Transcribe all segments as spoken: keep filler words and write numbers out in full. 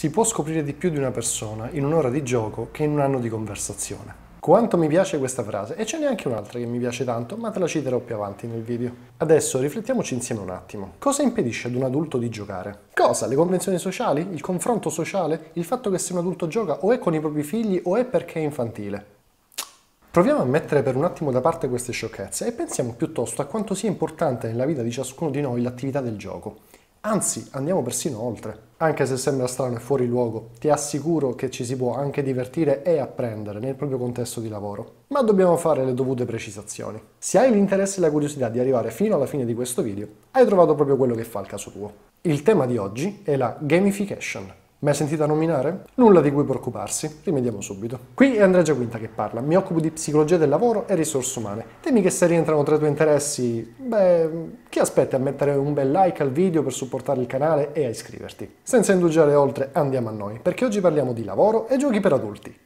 Si può scoprire di più di una persona in un'ora di gioco che in un anno di conversazione. Quanto mi piace questa frase, e ce n'è anche un'altra che mi piace tanto, ma te la citerò più avanti nel video. Adesso riflettiamoci insieme un attimo. Cosa impedisce ad un adulto di giocare? Cosa? Le convenzioni sociali? Il confronto sociale? Il fatto che se un adulto gioca o è con i propri figli o è perché è infantile? Proviamo a mettere per un attimo da parte queste sciocchezze e pensiamo piuttosto a quanto sia importante nella vita di ciascuno di noi l'attività del gioco. Anzi, andiamo persino oltre. Anche se sembra strano e fuori luogo, ti assicuro che ci si può anche divertire e apprendere nel proprio contesto di lavoro. Ma dobbiamo fare le dovute precisazioni. Se hai l'interesse e la curiosità di arrivare fino alla fine di questo video, hai trovato proprio quello che fa il caso tuo. Il tema di oggi è la gamification. Mai sentita nominare? Nulla di cui preoccuparsi, rimediamo subito. Qui è Andrea Giaquinta che parla, mi occupo di psicologia del lavoro e risorse umane. Temi che se rientrano tra i tuoi interessi, beh, chi aspetta a mettere un bel like al video per supportare il canale e a iscriverti. Senza indugiare oltre, andiamo a noi, perché oggi parliamo di lavoro e giochi per adulti.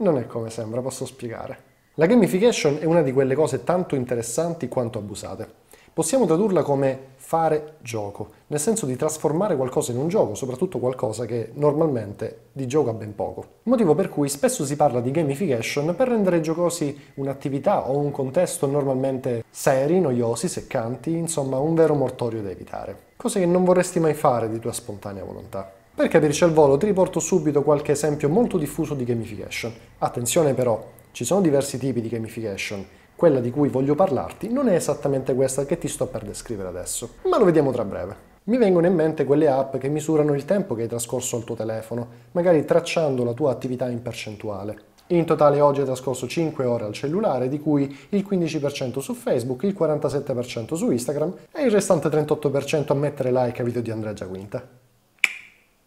Non è come sembra, posso spiegare. La gamification è una di quelle cose tanto interessanti quanto abusate. Possiamo tradurla come fare gioco, nel senso di trasformare qualcosa in un gioco, soprattutto qualcosa che normalmente di gioco ha ben poco. Motivo per cui spesso si parla di gamification per rendere giocosi un'attività o un contesto normalmente seri, noiosi, seccanti, insomma un vero mortorio da evitare. Cose che non vorresti mai fare di tua spontanea volontà. Per capirci al volo ti riporto subito qualche esempio molto diffuso di gamification. Attenzione però, ci sono diversi tipi di gamification. Quella di cui voglio parlarti non è esattamente questa che ti sto per descrivere adesso, ma lo vediamo tra breve. Mi vengono in mente quelle app che misurano il tempo che hai trascorso al tuo telefono, magari tracciando la tua attività in percentuale. In totale oggi hai trascorso cinque ore al cellulare, di cui il quindici per cento su Facebook, il quarantasette per cento su Instagram e il restante trentotto per cento a mettere like a video di Andrea Giaquinta.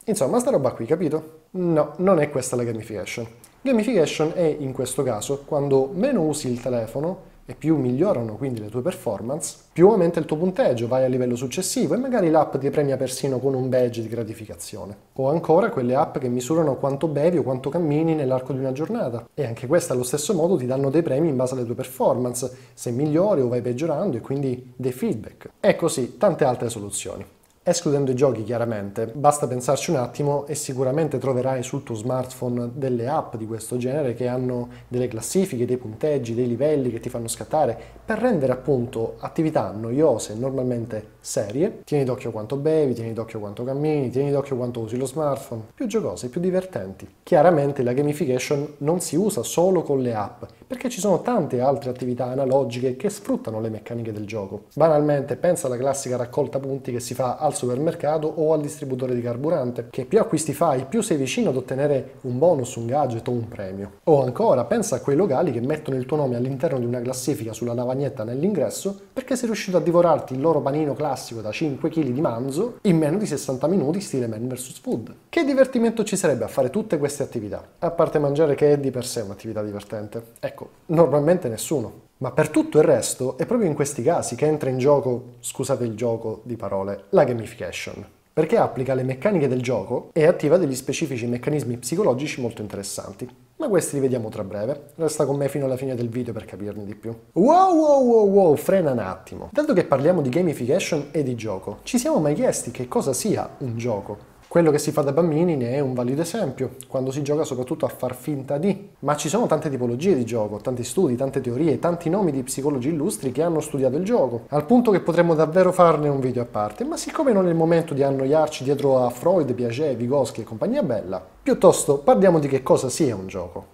Insomma, sta roba qui, capito? No, non è questa la gamification. Gamification è, in questo caso, quando meno usi il telefono e più migliorano quindi le tue performance, più aumenta il tuo punteggio, vai al livello successivo e magari l'app ti premia persino con un badge di gratificazione. O ancora quelle app che misurano quanto bevi o quanto cammini nell'arco di una giornata. E anche queste allo stesso modo ti danno dei premi in base alle tue performance, se migliori o vai peggiorando e quindi dei feedback. E così tante altre soluzioni. Escludendo i giochi chiaramente, basta pensarci un attimo e sicuramente troverai sul tuo smartphone delle app di questo genere che hanno delle classifiche, dei punteggi, dei livelli che ti fanno scattare per rendere appunto attività noiose, normalmente serie. Tieni d'occhio quanto bevi, tieni d'occhio quanto cammini, tieni d'occhio quanto usi lo smartphone, più giocose, più divertenti. Chiaramente la gamification non si usa solo con le app, perché ci sono tante altre attività analogiche che sfruttano le meccaniche del gioco. Banalmente pensa alla classica raccolta punti che si fa al supermercato o al distributore di carburante, che più acquisti fai più sei vicino ad ottenere un bonus, un gadget o un premio. O ancora pensa a quei locali che mettono il tuo nome all'interno di una classifica sulla lavagnetta nell'ingresso perché sei riuscito a divorarti il loro panino classico da cinque chili di manzo in meno di sessanta minuti stile Man vs Food. Che divertimento ci sarebbe a fare tutte queste attività? A parte mangiare, che è di per sé un'attività divertente. Ecco, normalmente nessuno. Ma per tutto il resto è proprio in questi casi che entra in gioco, scusate il gioco di parole, la gamification, perché applica le meccaniche del gioco e attiva degli specifici meccanismi psicologici molto interessanti. Ma questi li vediamo tra breve, resta con me fino alla fine del video per capirne di più. Wow wow wow wow, frena un attimo. Dato che parliamo di gamification e di gioco, ci siamo mai chiesti che cosa sia un gioco? Quello che si fa da bambini ne è un valido esempio, quando si gioca soprattutto a far finta di. Ma ci sono tante tipologie di gioco, tanti studi, tante teorie, tanti nomi di psicologi illustri che hanno studiato il gioco, al punto che potremmo davvero farne un video a parte, ma siccome non è il momento di annoiarci dietro a Freud, Piaget, Vygotsky e compagnia bella, piuttosto parliamo di che cosa sia un gioco.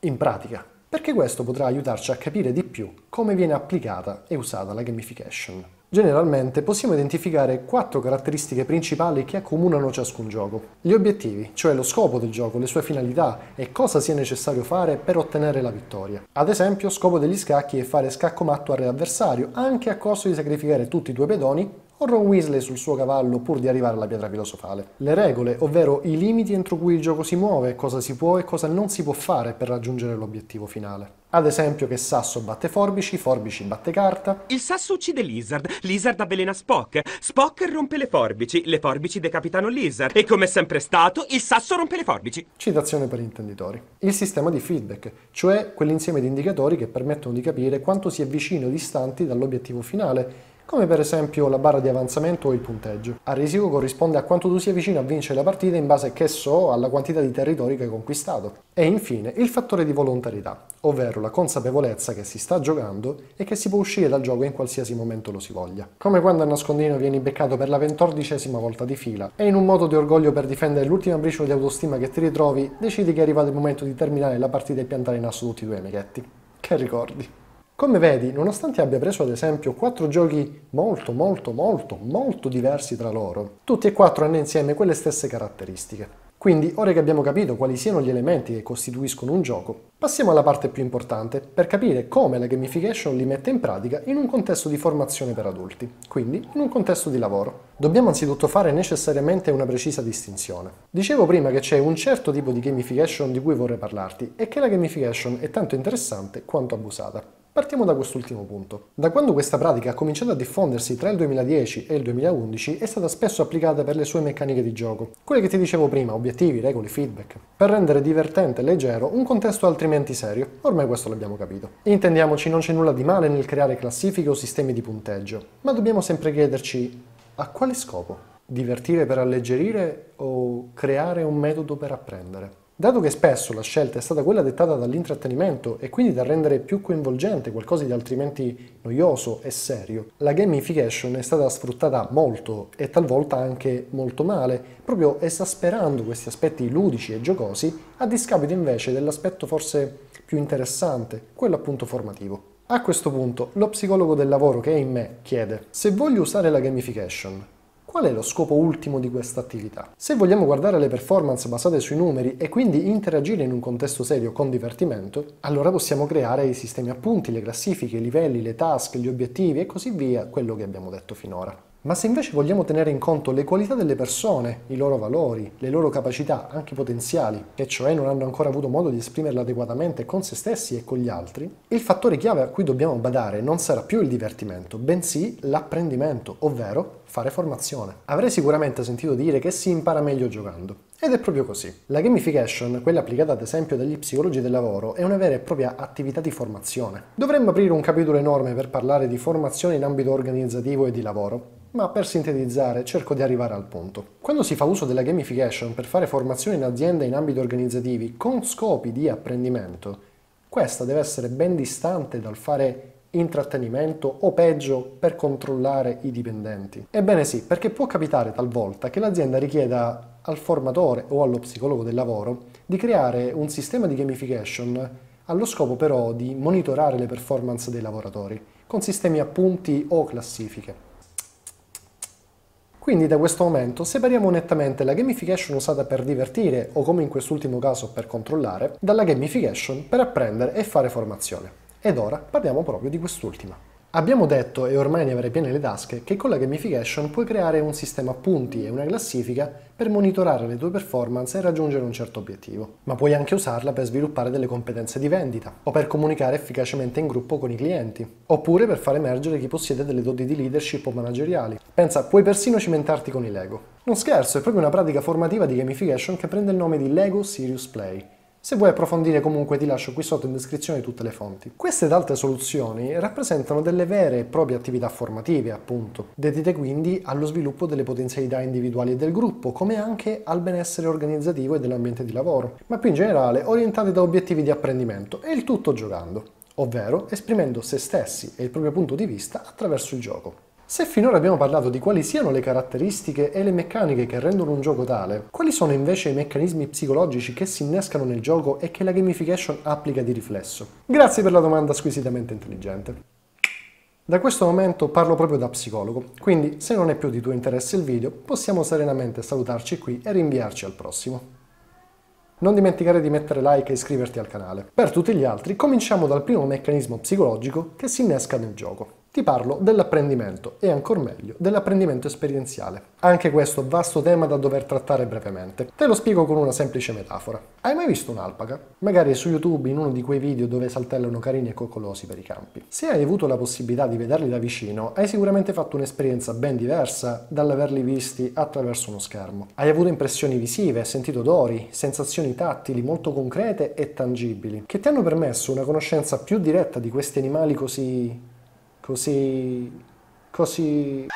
In pratica. Perché questo potrà aiutarci a capire di più come viene applicata e usata la gamification. Generalmente possiamo identificare quattro caratteristiche principali che accomunano ciascun gioco. Gli obiettivi, cioè lo scopo del gioco, le sue finalità e cosa sia necessario fare per ottenere la vittoria. Ad esempio, scopo degli scacchi è fare scacco matto al re avversario, anche a costo di sacrificare tutti i tuoi pedoni o Ron Weasley sul suo cavallo pur di arrivare alla pietra filosofale. Le regole, ovvero i limiti entro cui il gioco si muove, cosa si può e cosa non si può fare per raggiungere l'obiettivo finale. Ad esempio che sasso batte forbici, forbici batte carta. Il sasso uccide Lizard, Lizard avvelena Spock, Spock rompe le forbici, le forbici decapitano Lizard e come è sempre stato il sasso rompe le forbici. Citazione per intenditori. Il sistema di feedback, cioè quell'insieme di indicatori che permettono di capire quanto si è vicino o distanti dall'obiettivo finale, come per esempio la barra di avanzamento o il punteggio. A risico corrisponde a quanto tu sia vicino a vincere la partita in base, che so, alla quantità di territori che hai conquistato. E infine il fattore di volontarietà, ovvero la consapevolezza che si sta giocando e che si può uscire dal gioco in qualsiasi momento lo si voglia. Come quando a nascondino vieni beccato per la ventordicesima volta di fila e in un moto di orgoglio per difendere l'ultima briciola di autostima che ti ritrovi, decidi che è arrivato il momento di terminare la partita e piantare in asso tutti i tuoi amichetti. Che ricordi! Come vedi, nonostante abbia preso ad esempio quattro giochi molto molto molto molto diversi tra loro, tutti e quattro hanno insieme quelle stesse caratteristiche. Quindi, ora che abbiamo capito quali siano gli elementi che costituiscono un gioco, passiamo alla parte più importante per capire come la gamification li mette in pratica in un contesto di formazione per adulti, quindi in un contesto di lavoro. Dobbiamo anzitutto fare necessariamente una precisa distinzione. Dicevo prima che c'è un certo tipo di gamification di cui vorrei parlarti e che la gamification è tanto interessante quanto abusata. Partiamo da quest'ultimo punto. Da quando questa pratica ha cominciato a diffondersi tra il duemiladieci e il duemilaundici è stata spesso applicata per le sue meccaniche di gioco, quelle che ti dicevo prima, obiettivi, regole, feedback, per rendere divertente e leggero un contesto altrimenti serio, ormai questo l'abbiamo capito. Intendiamoci, non c'è nulla di male nel creare classifiche o sistemi di punteggio, ma dobbiamo sempre chiederci a quale scopo? Divertire per alleggerire o creare un metodo per apprendere? Dato che spesso la scelta è stata quella dettata dall'intrattenimento e quindi da rendere più coinvolgente qualcosa di altrimenti noioso e serio, la gamification è stata sfruttata molto e talvolta anche molto male, proprio esasperando questi aspetti ludici e giocosi a discapito invece dell'aspetto forse più interessante, quello appunto formativo. A questo punto lo psicologo del lavoro che è in me chiede: se voglio usare la gamification, qual è lo scopo ultimo di questa attività? Se vogliamo guardare le performance basate sui numeri e quindi interagire in un contesto serio con divertimento, allora possiamo creare i sistemi a punti, le classifiche, i livelli, le task, gli obiettivi e così via, quello che abbiamo detto finora. Ma se invece vogliamo tenere in conto le qualità delle persone, i loro valori, le loro capacità, anche potenziali, che cioè non hanno ancora avuto modo di esprimerla adeguatamente con se stessi e con gli altri, il fattore chiave a cui dobbiamo badare non sarà più il divertimento, bensì l'apprendimento, ovvero fare formazione. Avrei sicuramente sentito dire che si impara meglio giocando. Ed è proprio così. La gamification, quella applicata ad esempio dagli psicologi del lavoro, è una vera e propria attività di formazione. Dovremmo aprire un capitolo enorme per parlare di formazione in ambito organizzativo e di lavoro, ma per sintetizzare cerco di arrivare al punto. Quando si fa uso della gamification per fare formazione in azienda in ambiti organizzativi con scopi di apprendimento, questa deve essere ben distante dal fare intrattenimento o peggio per controllare i dipendenti. Ebbene sì, perché può capitare talvolta che l'azienda richieda al formatore o allo psicologo del lavoro di creare un sistema di gamification allo scopo però di monitorare le performance dei lavoratori con sistemi a punti o classifiche. Quindi da questo momento separiamo nettamente la gamification usata per divertire o, come in quest'ultimo caso, per controllare, dalla gamification per apprendere e fare formazione. Ed ora parliamo proprio di quest'ultima. Abbiamo detto, e ormai ne avrei piene le tasche, che con la gamification puoi creare un sistema a punti e una classifica per monitorare le tue performance e raggiungere un certo obiettivo. Ma puoi anche usarla per sviluppare delle competenze di vendita, o per comunicare efficacemente in gruppo con i clienti, oppure per far emergere chi possiede delle doti di leadership o manageriali. Pensa, puoi persino cimentarti con i LEGO. Non scherzo, è proprio una pratica formativa di gamification che prende il nome di LEGO Serious Play. Se vuoi approfondire comunque ti lascio qui sotto in descrizione tutte le fonti. Queste ed altre soluzioni rappresentano delle vere e proprie attività formative, appunto, dedicate quindi allo sviluppo delle potenzialità individuali e del gruppo, come anche al benessere organizzativo e dell'ambiente di lavoro, ma più in generale orientate da obiettivi di apprendimento, e il tutto giocando, ovvero esprimendo se stessi e il proprio punto di vista attraverso il gioco. Se finora abbiamo parlato di quali siano le caratteristiche e le meccaniche che rendono un gioco tale, quali sono invece i meccanismi psicologici che si innescano nel gioco e che la gamification applica di riflesso? Grazie per la domanda squisitamente intelligente. Da questo momento parlo proprio da psicologo, quindi se non è più di tuo interesse il video, possiamo serenamente salutarci qui e rinviarci al prossimo. Non dimenticare di mettere like e iscriverti al canale. Per tutti gli altri, cominciamo dal primo meccanismo psicologico che si innesca nel gioco. Ti parlo dell'apprendimento e, ancor meglio, dell'apprendimento esperienziale. Anche questo vasto tema da dover trattare brevemente. Te lo spiego con una semplice metafora. Hai mai visto un'alpaca? Magari su YouTube in uno di quei video dove saltellano carini e coccolosi per i campi. Se hai avuto la possibilità di vederli da vicino, hai sicuramente fatto un'esperienza ben diversa dall'averli visti attraverso uno schermo. Hai avuto impressioni visive, sentito odori, sensazioni tattili molto concrete e tangibili, che ti hanno permesso una conoscenza più diretta di questi animali così... così... così.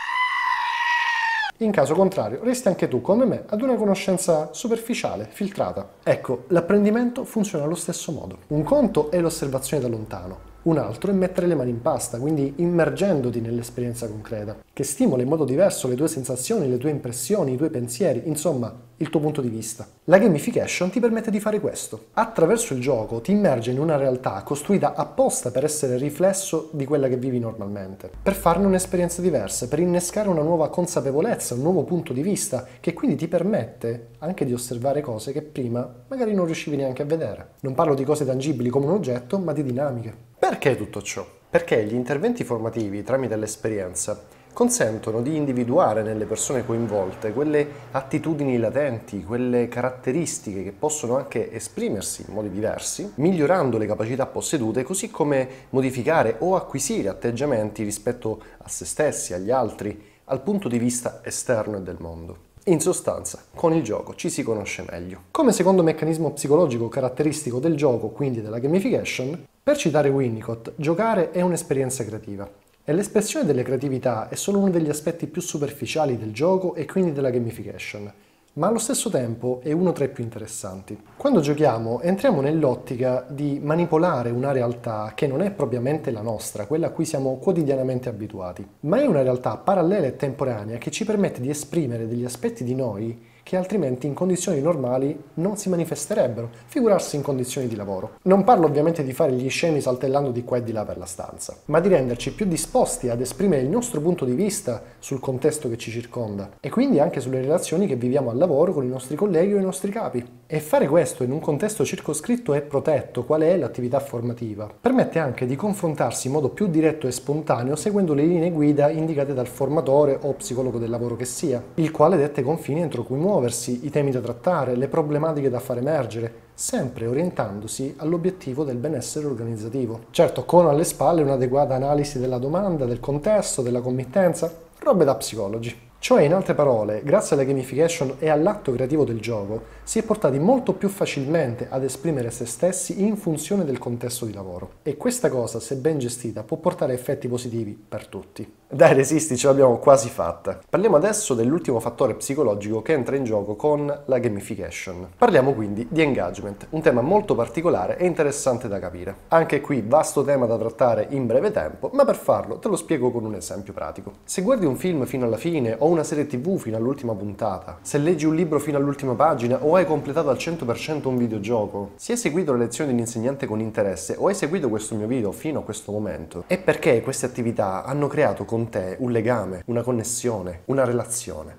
In caso contrario, resti anche tu, come me, ad una conoscenza superficiale, filtrata. Ecco, l'apprendimento funziona allo stesso modo. Un conto è l'osservazione da lontano, un altro è mettere le mani in pasta, quindi immergendoti nell'esperienza concreta, che stimola in modo diverso le tue sensazioni, le tue impressioni, i tuoi pensieri, insomma, il tuo punto di vista. La gamification ti permette di fare questo. Attraverso il gioco ti immerge in una realtà costruita apposta per essere riflesso di quella che vivi normalmente, per farne un'esperienza diversa, per innescare una nuova consapevolezza, un nuovo punto di vista che quindi ti permette anche di osservare cose che prima magari non riuscivi neanche a vedere. Non parlo di cose tangibili come un oggetto, ma di dinamiche. Perché tutto ciò? Perché gli interventi formativi tramite l'esperienza consentono di individuare nelle persone coinvolte quelle attitudini latenti, quelle caratteristiche che possono anche esprimersi in modi diversi, migliorando le capacità possedute, così come modificare o acquisire atteggiamenti rispetto a se stessi, agli altri, al punto di vista esterno e del mondo. In sostanza, con il gioco ci si conosce meglio. Come secondo meccanismo psicologico caratteristico del gioco, quindi della gamification, per citare Winnicott, giocare è un'esperienza creativa. E l'espressione delle creatività è solo uno degli aspetti più superficiali del gioco e quindi della gamification, ma allo stesso tempo è uno tra i più interessanti. Quando giochiamo entriamo nell'ottica di manipolare una realtà che non è propriamente la nostra, quella a cui siamo quotidianamente abituati, ma è una realtà parallela e temporanea che ci permette di esprimere degli aspetti di noi che altrimenti in condizioni normali non si manifesterebbero, figurarsi in condizioni di lavoro. Non parlo ovviamente di fare gli scemi saltellando di qua e di là per la stanza, ma di renderci più disposti ad esprimere il nostro punto di vista sul contesto che ci circonda e quindi anche sulle relazioni che viviamo al lavoro con i nostri colleghi o i nostri capi. E fare questo in un contesto circoscritto e protetto, quale è l'attività formativa, permette anche di confrontarsi in modo più diretto e spontaneo seguendo le linee guida indicate dal formatore o psicologo del lavoro che sia, il quale detta i confini entro cui muoversi, i temi da trattare, le problematiche da far emergere, sempre orientandosi all'obiettivo del benessere organizzativo. Certo, con alle spalle un'adeguata analisi della domanda, del contesto, della committenza, robe da psicologi. Cioè, in altre parole, grazie alla gamification e all'atto creativo del gioco, si è portati molto più facilmente ad esprimere se stessi in funzione del contesto di lavoro. E questa cosa, se ben gestita, può portare effetti positivi per tutti. Dai, resisti, ce l'abbiamo quasi fatta. Parliamo adesso dell'ultimo fattore psicologico che entra in gioco con la gamification. Parliamo quindi di engagement, un tema molto particolare e interessante da capire. Anche qui, vasto tema da trattare in breve tempo, ma per farlo te lo spiego con un esempio pratico. Se guardi un film fino alla fine, o una serie tv fino all'ultima puntata, se leggi un libro fino all'ultima pagina o hai completato al cento per cento un videogioco, se hai seguito le lezioni dell'insegnante con interesse o hai seguito questo mio video fino a questo momento, è perché queste attività hanno creato con te un legame, una connessione, una relazione.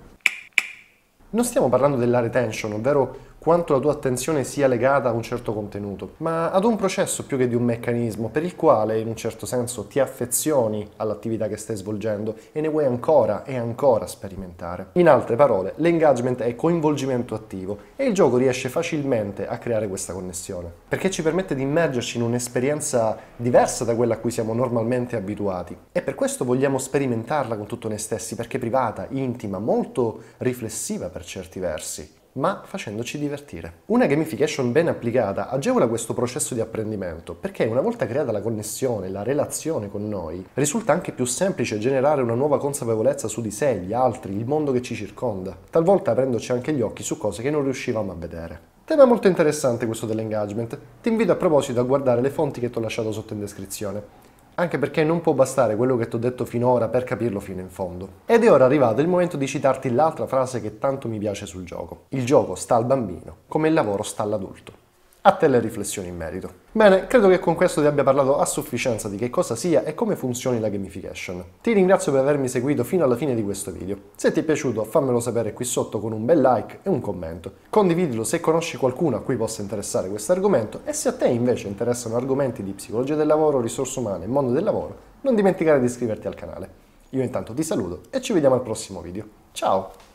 Non stiamo parlando della retention, ovvero quanto la tua attenzione sia legata a un certo contenuto, ma ad un processo più che di un meccanismo per il quale, in un certo senso, ti affezioni all'attività che stai svolgendo e ne vuoi ancora e ancora sperimentare. In altre parole, l'engagement è coinvolgimento attivo e il gioco riesce facilmente a creare questa connessione, perché ci permette di immergerci in un'esperienza diversa da quella a cui siamo normalmente abituati. E per questo vogliamo sperimentarla con tutto noi stessi, perché è privata, intima, molto riflessiva per certi versi, ma facendoci divertire. Una gamification ben applicata agevola questo processo di apprendimento, perché una volta creata la connessione, la relazione con noi, risulta anche più semplice generare una nuova consapevolezza su di sé, gli altri, il mondo che ci circonda, talvolta aprendoci anche gli occhi su cose che non riuscivamo a vedere. Tema molto interessante questo dell'engagement. Ti invito a proposito a guardare le fonti che ti ho lasciato sotto in descrizione, anche perché non può bastare quello che ti ho detto finora per capirlo fino in fondo. Ed è ora arrivato il momento di citarti l'altra frase che tanto mi piace sul gioco. Il gioco sta al bambino, come il lavoro sta all'adulto. A te le riflessioni in merito. Bene, credo che con questo ti abbia parlato a sufficienza di che cosa sia e come funzioni la gamification. Ti ringrazio per avermi seguito fino alla fine di questo video. Se ti è piaciuto fammelo sapere qui sotto con un bel like e un commento. Condividilo se conosci qualcuno a cui possa interessare questo argomento e se a te invece interessano argomenti di psicologia del lavoro, risorse umane e mondo del lavoro, non dimenticare di iscriverti al canale. Io intanto ti saluto e ci vediamo al prossimo video. Ciao!